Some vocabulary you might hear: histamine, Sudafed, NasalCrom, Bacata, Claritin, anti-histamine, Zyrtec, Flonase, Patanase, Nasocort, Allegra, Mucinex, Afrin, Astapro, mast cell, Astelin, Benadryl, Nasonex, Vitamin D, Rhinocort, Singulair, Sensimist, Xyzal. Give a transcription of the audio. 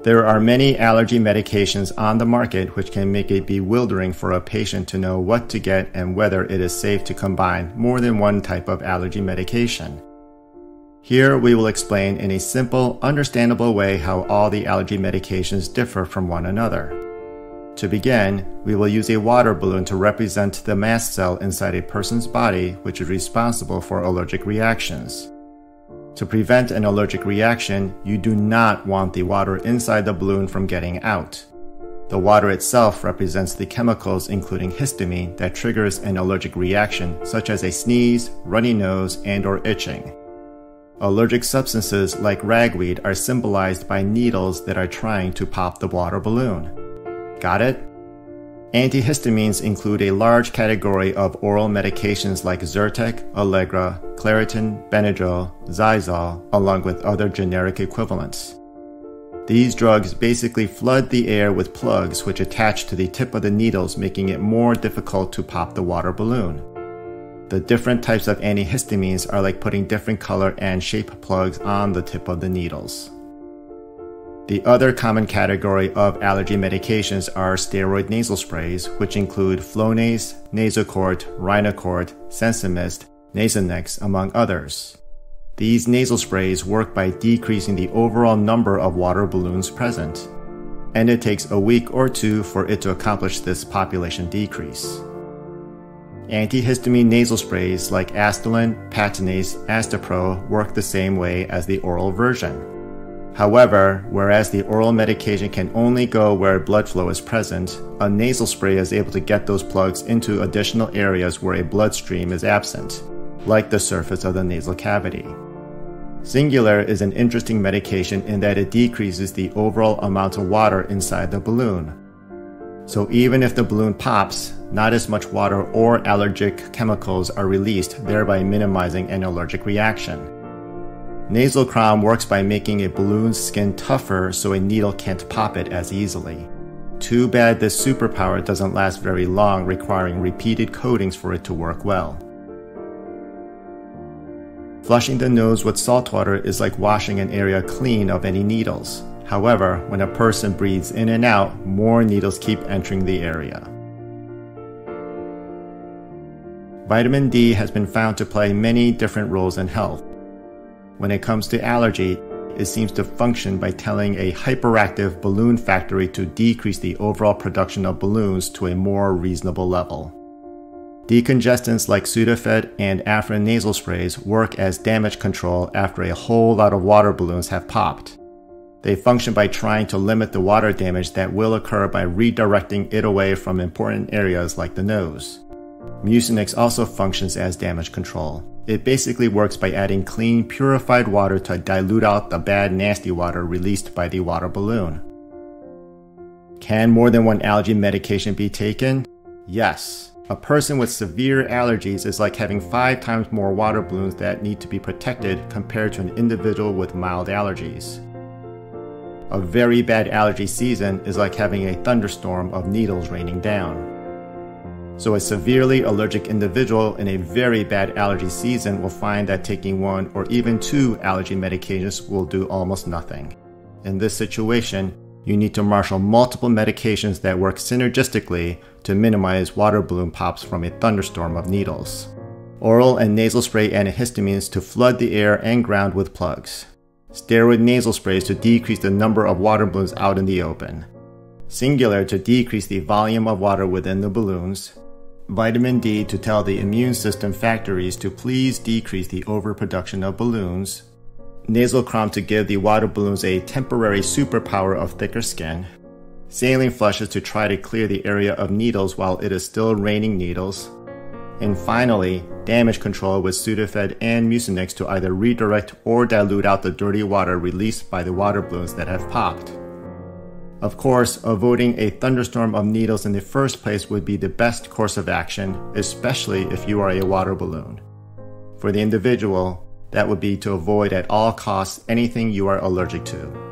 There are many allergy medications on the market which can make it bewildering for a patient to know what to get and whether it is safe to combine more than one type of allergy medication. Here we will explain in a simple, understandable way how all the allergy medications differ from one another. To begin, we will use a water balloon to represent the mast cell inside a person's body which is responsible for allergic reactions. To prevent an allergic reaction, you do not want the water inside the balloon from getting out. The water itself represents the chemicals, including histamine, that triggers an allergic reaction, such as a sneeze, runny nose, and/or itching. Allergic substances like ragweed are symbolized by needles that are trying to pop the water balloon. Got it? Antihistamines include a large category of oral medications like Zyrtec, Allegra, Claritin, Benadryl, Xyzal, along with other generic equivalents. These drugs basically flood the air with plugs which attach to the tip of the needles, making it more difficult to pop the water balloon. The different types of antihistamines are like putting different color and shape plugs on the tip of the needles. The other common category of allergy medications are steroid nasal sprays, which include Flonase, Nasocort, Rhinocort, Sensimist, Nasonex, among others. These nasal sprays work by decreasing the overall number of water balloons present, and it takes a week or two for it to accomplish this population decrease. Antihistamine nasal sprays like Astelin, Patanase, Astapro work the same way as the oral version. However, whereas the oral medication can only go where blood flow is present, a nasal spray is able to get those plugs into additional areas where a bloodstream is absent, like the surface of the nasal cavity. Singulair is an interesting medication in that it decreases the overall amount of water inside the balloon. So even if the balloon pops, not as much water or allergic chemicals are released, thereby minimizing an allergic reaction. NasalCrom works by making a balloon's skin tougher so a needle can't pop it as easily. Too bad this superpower doesn't last very long, requiring repeated coatings for it to work well. Flushing the nose with salt water is like washing an area clean of any needles. However, when a person breathes in and out, more needles keep entering the area. Vitamin D has been found to play many different roles in health. When it comes to allergy, it seems to function by telling a hyperactive balloon factory to decrease the overall production of balloons to a more reasonable level. Decongestants like Sudafed and Afrin nasal sprays work as damage control after a whole lot of water balloons have popped. They function by trying to limit the water damage that will occur by redirecting it away from important areas like the nose. Mucinex also functions as damage control. It basically works by adding clean, purified water to dilute out the bad, nasty water released by the water balloon. Can more than one allergy medication be taken? Yes. A person with severe allergies is like having 5 times more water balloons that need to be protected compared to an individual with mild allergies. A very bad allergy season is like having a thunderstorm of needles raining down. So a severely allergic individual in a very bad allergy season will find that taking 1 or even 2 allergy medications will do almost nothing. In this situation, you need to marshal multiple medications that work synergistically to minimize water balloon pops from a thunderstorm of needles. Oral and nasal spray antihistamines to flood the air and ground with plugs. Steroid nasal sprays to decrease the number of water balloons out in the open. Singulair to decrease the volume of water within the balloons. Vitamin D to tell the immune system factories to please decrease the overproduction of balloons. NasalCrom to give the water balloons a temporary superpower of thicker skin. Saline flushes to try to clear the area of needles while it is still raining needles. And finally, damage control with Sudafed and Mucinex to either redirect or dilute out the dirty water released by the water balloons that have popped. Of course, avoiding a thunderstorm of needles in the first place would be the best course of action, especially if you are a water balloon. For the individual, that would be to avoid at all costs anything you are allergic to.